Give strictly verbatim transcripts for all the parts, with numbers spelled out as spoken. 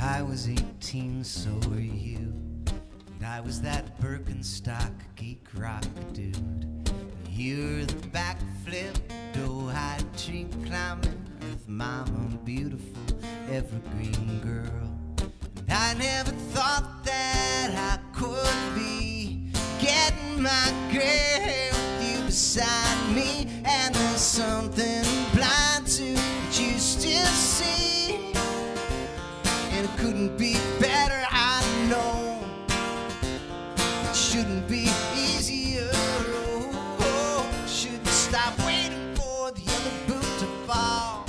I was eighteen, so were you, and I was that Birkenstock geek rock dude. And you're the backflip, doe-eyed tree climbing with mama, beautiful evergreen girl. And I never thought that I could be getting my grave with you beside me, and there's something blind to that you still see. And it couldn't be better, I know. It shouldn't be easier. Oh, oh. Shouldn't stop waiting for the other boot to fall.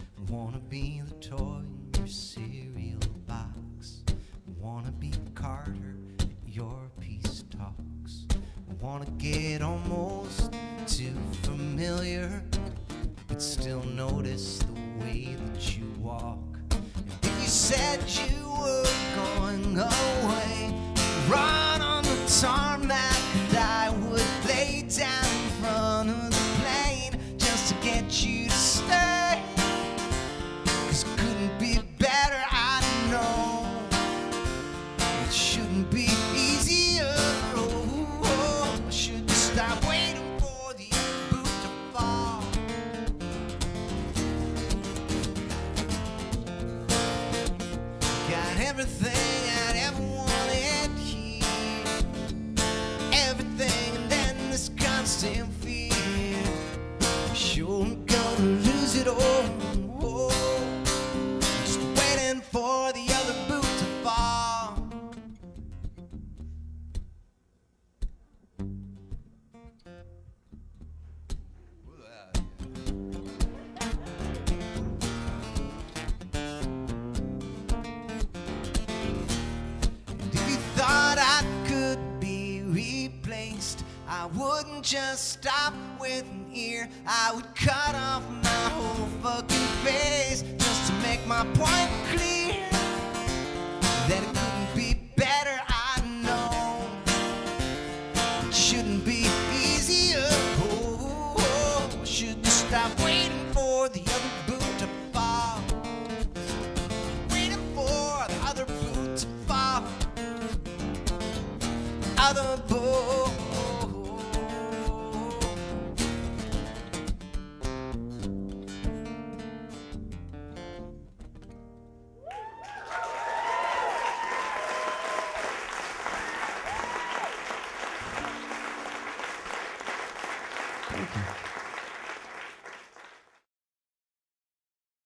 I wanna be the toy in your cereal box. I wanna be Carter at your peace talks. I wanna get almost too familiar, but still notice the way that you walk. If you said you were going away, run on the tarmac, and I would lay down in front of the plane just to get you to stay. 'Cause it couldn't be better, I know. It shouldn't be easier. Oh, oh. I should stop waiting for the boot to fall. Everything I'd ever wanted here, everything, and then this constant fear. I'm sure I'm gonna lose it all. Oh, just waiting for the other boot to fall. I wouldn't just stop with an ear, I would cut off my whole fucking face just to make my point clear. That it couldn't be better, I know. It shouldn't be easier. Oh, oh, oh. I shouldn't stop waiting for the other boot to fall. Waiting for the other boot to fall. Other boot. Thank you.